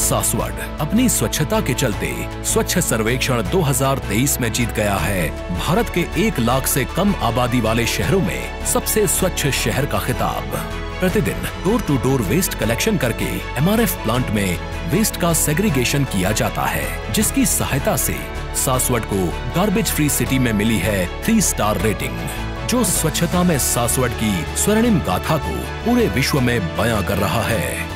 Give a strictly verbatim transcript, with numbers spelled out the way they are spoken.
सासवड अपनी स्वच्छता के चलते स्वच्छ सर्वेक्षण दो हज़ार तेईस में जीत गया है। भारत के एक लाख से कम आबादी वाले शहरों में सबसे स्वच्छ शहर का खिताब। प्रतिदिन door to door waste collection करके एम आर एफ प्लांट में वेस्ट का सेग्रीगेशन किया जाता है, जिसकी सहायता से सासवड को गार्बेज फ्री सिटी में मिली है थ्री स्टार रेटिंग, जो स्वच्छता में सासवड की स्वर्णिम गाथा को पूरे विश्व में बयां कर रहा है।